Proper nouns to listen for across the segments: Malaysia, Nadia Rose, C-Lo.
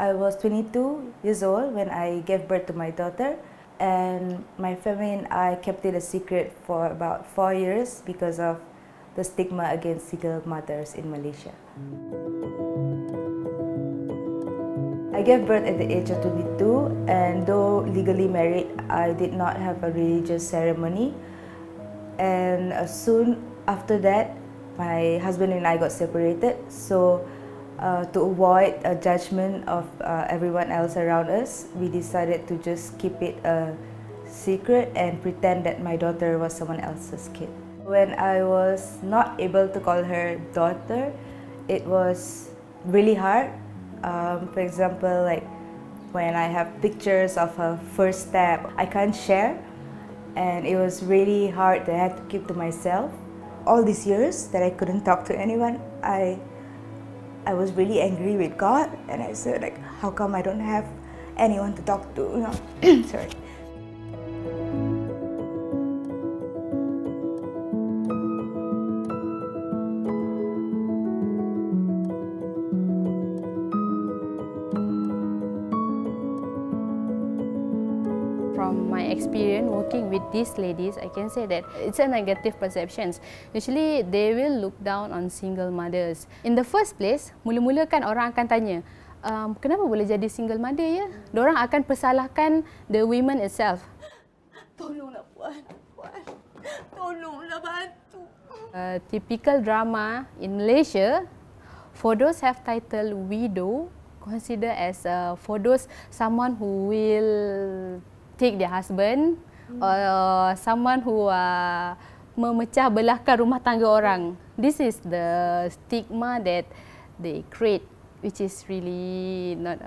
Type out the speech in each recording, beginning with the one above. I was 22 years old when I gave birth to my daughter, and my family and I kept it a secret for about 4 years because of the stigma against single mothers in Malaysia. I gave birth at the age of 22, and though legally married, I did not have a religious ceremony. And soon after that, my husband and I got separated, so to avoid a judgment of everyone else around us, we decided to just keep it a secret and pretend that my daughter was someone else's kid. When I was not able to call her daughter, it was really hard. For example, like when I have pictures of her first step, I can't share, and it was really hard that I had to keep to myself. All these years that I couldn't talk to anyone, I was really angry with God, and I said, like, how come I don't have anyone to talk to, you know? Sorry. From my experience working with these ladies, I can say that it's a negative perception. Usually, they will look down on single mothers. In the first place, mula-mula kan orang akan tanya, kenapa boleh jadi single mother ya? Diorang akan persalahkan the women itself. Tolonglah puan, puan. Tolonglah bantu. Typical drama in Malaysia, for those have title widow, consider as for those someone who will take their husband or someone who memecah belahkan rumah tangga orang. This is the stigma that they create, which is really not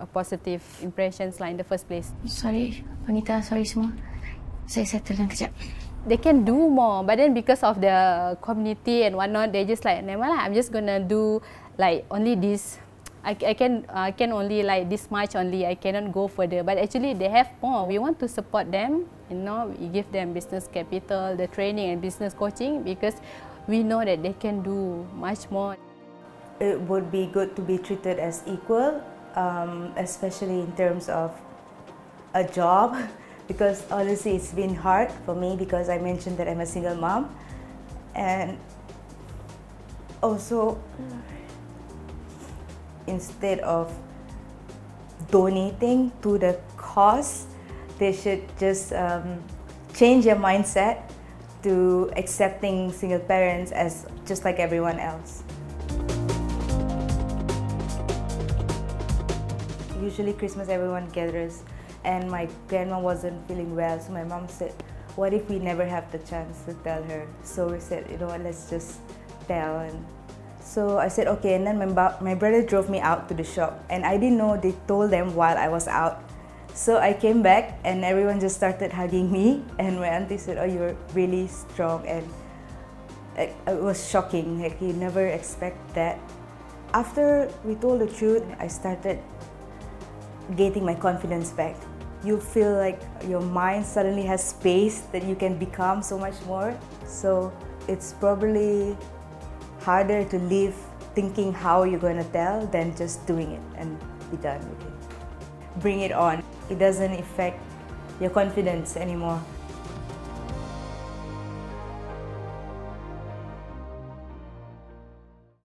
a positive impressions lah in the first place. Sorry, Panita, sorry semua. Saya settle dan kejap. They can do more, but then because of the community and whatnot, they just like, never lah, I'm just gonna do like only this. I can only like this much only, I cannot go further. But actually they have more. We want to support them, you know, we give them business capital, the training and business coaching, because we know that they can do much more. It would be good to be treated as equal, especially in terms of a job, because honestly it's been hard for me because I mentioned that I'm a single mom, and also instead of donating to the cause, they should just change their mindset to accepting single parents as just like everyone else. Usually Christmas everyone gathers, and my grandma wasn't feeling well, so my mom said, what if we never have the chance to tell her? So we said, you know what, let's just tell. And so I said okay, and then my brother drove me out to the shop, and I didn't know they told them while I was out. So I came back and everyone just started hugging me, and my auntie said, oh, you're really strong, and it was shocking, like you never expect that. After we told the truth, I started getting my confidence back. You feel like your mind suddenly has space that you can become so much more. So it's probably harder to live thinking how you're going to tell than just doing it and be done with it. Bring it on. It doesn't affect your confidence anymore.